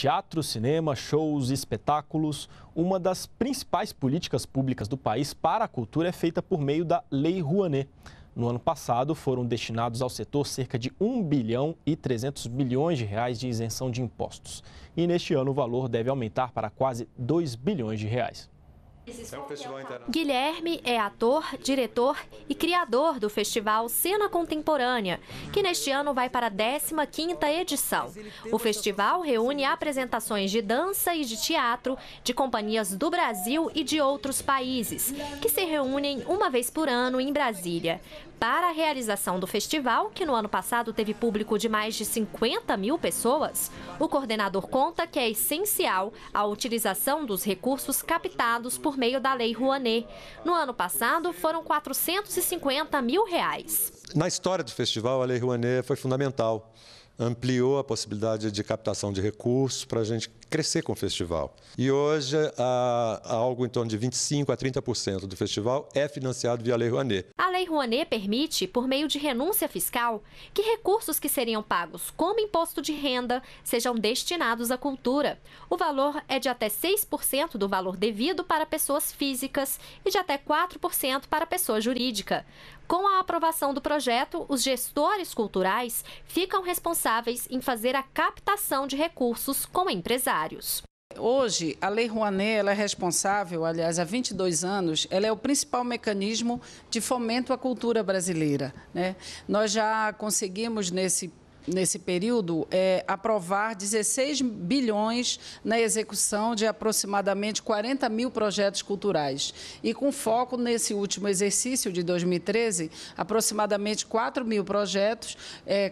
Teatro, cinema, shows, espetáculos, uma das principais políticas públicas do país para a cultura é feita por meio da Lei Rouanet. No ano passado, foram destinados ao setor cerca de 1 bilhão e 300 milhões de reais de isenção de impostos. E neste ano o valor deve aumentar para quase 2 bilhões de reais. Guilherme é ator, diretor e criador do Festival Cena Contemporânea, que neste ano vai para a 15ª edição. O festival reúne apresentações de dança e de teatro de companhias do Brasil e de outros países, que se reúnem uma vez por ano em Brasília. Para a realização do festival, que no ano passado teve público de mais de 50 mil pessoas, o coordenador conta que é essencial a utilização dos recursos captados por meio da Lei Rouanet. No ano passado, foram 450 mil reais. Na história do festival, a Lei Rouanet foi fundamental. Ampliou a possibilidade de captação de recursos para a gente crescer com o festival. E hoje, algo em torno de 25% a 30% do festival é financiado via Lei Rouanet. A Lei Rouanet permite, por meio de renúncia fiscal, que recursos que seriam pagos como imposto de renda sejam destinados à cultura. O valor é de até 6% do valor devido para pessoas físicas e de até 4% para pessoa jurídica. Com a aprovação do projeto, os gestores culturais ficam responsáveis em fazer a captação de recursos com empresários. Hoje, a Lei Rouanet, ela é responsável, aliás, há 22 anos, ela é o principal mecanismo de fomento à cultura brasileira, né? Nós já conseguimos, nesse período, aprovar 16 bilhões na execução de aproximadamente 40 mil projetos culturais. E com foco nesse último exercício de 2013, aproximadamente 4 mil projetos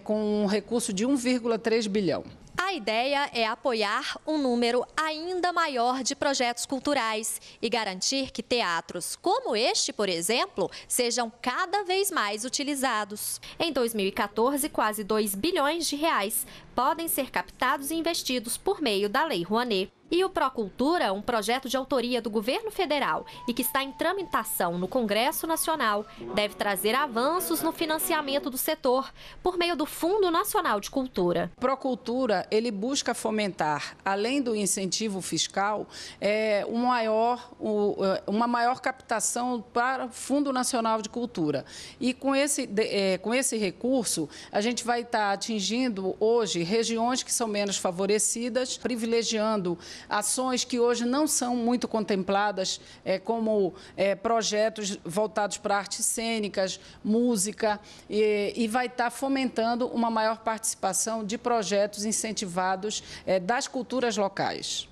com um recurso de 1,3 bilhão. A ideia é apoiar um número ainda maior de projetos culturais e garantir que teatros como este, por exemplo, sejam cada vez mais utilizados. Em 2014, quase 2 bilhões de reais podem ser captados e investidos por meio da Lei Rouanet. E o ProCultura, um projeto de autoria do governo federal e que está em tramitação no Congresso Nacional, deve trazer avanços no financiamento do setor por meio do Fundo Nacional de Cultura. O ProCultura, ele busca fomentar, além do incentivo fiscal, uma maior captação para o Fundo Nacional de Cultura. E com esse recurso, a gente vai estar atingindo hoje regiões que são menos favorecidas, privilegiando ações que hoje não são muito contempladas, como projetos voltados para artes cênicas, música, e vai estar fomentando uma maior participação de projetos incentivados das culturas locais.